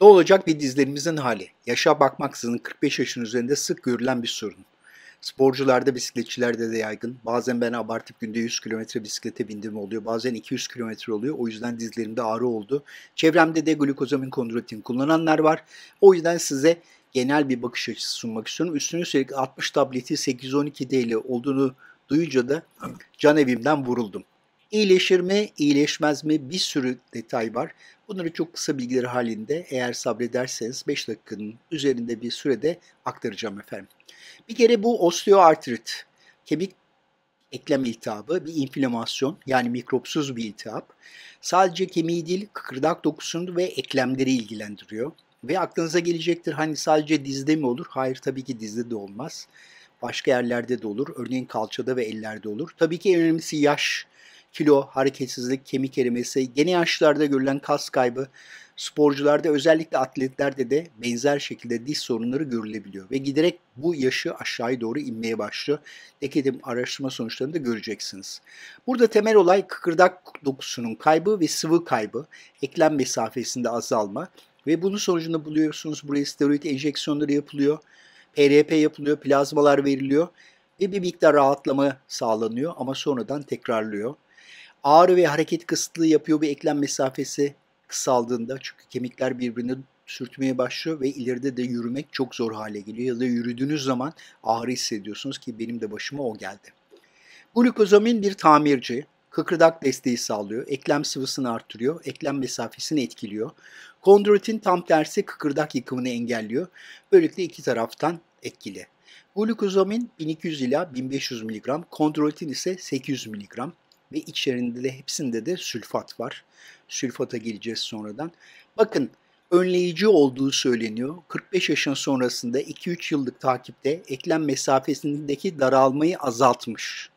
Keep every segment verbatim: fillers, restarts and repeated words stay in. Ne olacak bir dizlerimizin hali? Yaşa bakmaksızın kırk beş yaşın üzerinde sık görülen bir sorun. Sporcularda, bisikletçilerde de yaygın. Bazen ben abartıp günde yüz kilometre bisiklete bindiğim oluyor. Bazen iki yüz kilometre oluyor. O yüzden dizlerimde ağrı oldu. Çevremde de glukozamin, kondrotin kullananlar var. O yüzden size genel bir bakış açısı sunmak istiyorum. Üstüne üstelik altmış tableti sekiz yüz on iki D olduğunu duyunca da can evimden vuruldum. İyileşir mi, iyileşmez mi? Bir sürü detay var. Bunları çok kısa bilgiler halinde eğer sabrederseniz beş dakikanın üzerinde bir sürede aktaracağım efendim. Bir kere bu osteoartrit, kemik eklem iltihabı, bir inflamasyon yani mikropsuz bir iltihap. Sadece kemiği değil, kıkırdak dokusunu ve eklemleri ilgilendiriyor. Ve aklınıza gelecektir, hani sadece dizde mi olur? Hayır, tabii ki dizde de olmaz. Başka yerlerde de olur. Örneğin kalçada ve ellerde olur. Tabii ki en önemlisi yaş. Kilo, hareketsizlik, kemik erimesi, gene yaşlarda görülen kas kaybı, sporcularda özellikle atletlerde de benzer şekilde diz sorunları görülebiliyor. Ve giderek bu yaşı aşağıya doğru inmeye başlıyor. Dekedim araştırma sonuçlarını da göreceksiniz. Burada temel olay kıkırdak dokusunun kaybı ve sıvı kaybı, eklem mesafesinde azalma ve bunun sonucunda buluyorsunuz buraya steroid enjeksiyonları yapılıyor, P R P yapılıyor, plazmalar veriliyor ve bir miktar rahatlama sağlanıyor ama sonradan tekrarlıyor. Ağrı ve hareket kısıtlığı yapıyor bir eklem mesafesi kısaldığında, çünkü kemikler birbirine sürtmeye başlıyor ve ileride de yürümek çok zor hale geliyor ya da yürüdüğünüz zaman ağrı hissediyorsunuz ki benim de başıma o geldi. Glukozamin bir tamirci, kıkırdak desteği sağlıyor, eklem sıvısını artırıyor, eklem mesafesini etkiliyor. Kondrotin tam tersi kıkırdak yıkımını engelliyor, böylelikle iki taraftan etkili. Glukozamin bin iki yüz ila bin beş yüz miligram, kondrotin ise sekiz yüz miligram. Ve içerisinde de hepsinde de sülfat var. Sülfata geleceğiz sonradan. Bakın önleyici olduğu söyleniyor. kırk beş yaşın sonrasında iki üç yıllık takipte eklem mesafesindeki daralmayı azaltmış.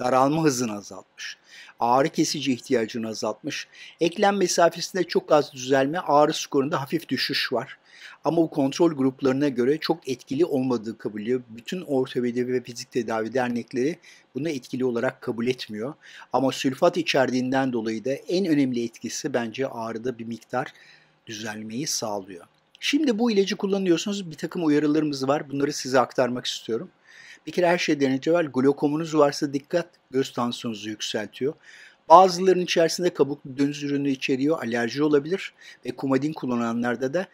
Daralma hızını azaltmış. Ağrı kesici ihtiyacını azaltmış. Eklem mesafesinde çok az düzelme, ağrı skorunda hafif düşüş var. Ama o kontrol gruplarına göre çok etkili olmadığı kabul ediyor. Bütün ortopedi ve fizik tedavi dernekleri bunu etkili olarak kabul etmiyor. Ama sülfat içerdiğinden dolayı da en önemli etkisi bence ağrıda bir miktar düzelmeyi sağlıyor. Şimdi bu ilacı kullanıyorsunuz. Bir takım uyarılarımız var. Bunları size aktarmak istiyorum. Bir kere her şeyden önce var. Glokomunuz varsa dikkat, göz tansiyonunuzu yükseltiyor. Bazılarının içerisinde kabuklu deniz ürünü içeriyor, alerji olabilir ve kumadin kullananlarda da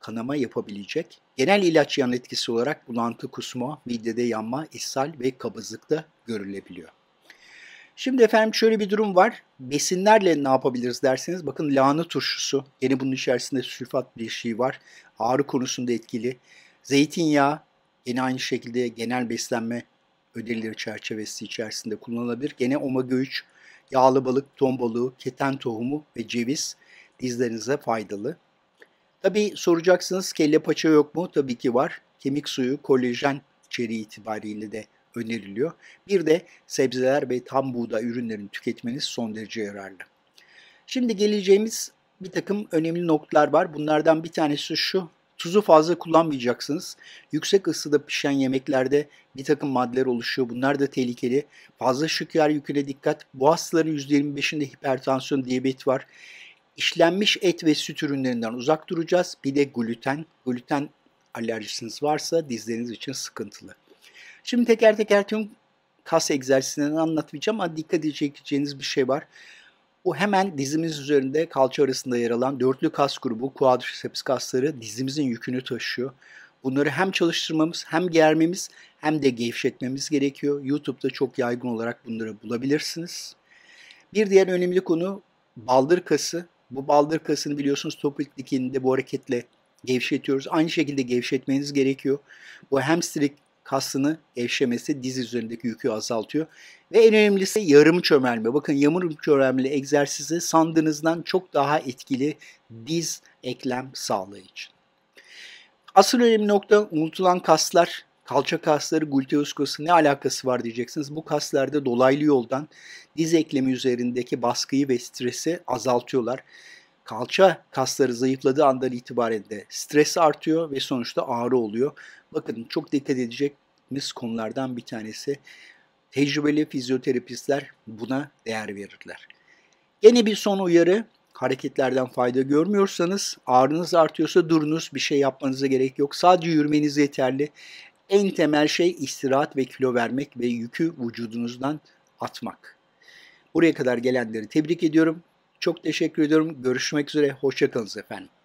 kanama yapabilecek. Genel ilaç yan etkisi olarak bulantı, kusma, midede yanma, ishal ve kabızlıkta görülebiliyor. Şimdi efendim şöyle bir durum var. Besinlerle ne yapabiliriz derseniz, bakın lahana turşusu, yine bunun içerisinde sülfat bir şey var. Ağrı konusunda etkili. Zeytinyağı, yine aynı şekilde genel beslenme önerileri çerçevesi içerisinde kullanılabilir. Gene omega üç, yağlı balık, ton balığı, keten tohumu ve ceviz dizlerinize faydalı. Tabii soracaksınız kelle paça yok mu? Tabii ki var. Kemik suyu, kolajen içeriği itibariyle de öneriliyor. Bir de sebzeler ve tam buğday ürünlerini tüketmeniz son derece yararlı. Şimdi geleceğimiz bir takım önemli noktalar var. Bunlardan bir tanesi şu. Tuzu fazla kullanmayacaksınız. Yüksek ısıda pişen yemeklerde bir takım maddeler oluşuyor. Bunlar da tehlikeli. Fazla şeker yüküne dikkat. Bu hastaların yüzde yirmi beşinde hipertansiyon, diyabet var. İşlenmiş et ve süt ürünlerinden uzak duracağız. Bir de gluten. Gluten alerjisiniz varsa dizleriniz için sıkıntılı. Şimdi teker teker tüm kas egzersizlerini anlatmayacağım ama dikkat edeceğiniz bir şey var. O hemen dizimiz üzerinde kalça arasında yer alan dörtlü kas grubu, quadriceps kasları dizimizin yükünü taşıyor. Bunları hem çalıştırmamız, hem germemiz, hem de gevşetmemiz gerekiyor. YouTube'da çok yaygın olarak bunları bulabilirsiniz. Bir diğer önemli konu baldır kası. Bu baldır kasını biliyorsunuz topik dikinde bu hareketle gevşetiyoruz. Aynı şekilde gevşetmeniz gerekiyor. Bu hamstring kasını gevşemesi diz üzerindeki yükü azaltıyor. Ve en önemlisi yarım çömelme. Bakın yarım çömelme egzersizi sandığınızdan çok daha etkili diz eklem sağlığı için. Asıl önemli nokta unutulan kaslar. Kalça kasları, gluteus kası ne alakası var diyeceksiniz. Bu kaslarda dolaylı yoldan diz eklemi üzerindeki baskıyı ve stresi azaltıyorlar. Kalça kasları zayıfladığı andan itibaren de stres artıyor ve sonuçta ağrı oluyor. Bakın çok dikkat edeceğimiz konulardan bir tanesi. Tecrübeli fizyoterapistler buna değer verirler. Yine bir son uyarı. hareketlerden fayda görmüyorsanız, ağrınız artıyorsa durunuz, bir şey yapmanıza gerek yok. Sadece yürümeniz yeterli. En temel şey istirahat ve kilo vermek ve yükü vücudunuzdan atmak. Buraya kadar gelenleri tebrik ediyorum. Çok teşekkür ediyorum. Görüşmek üzere. Hoşça kalın efendim.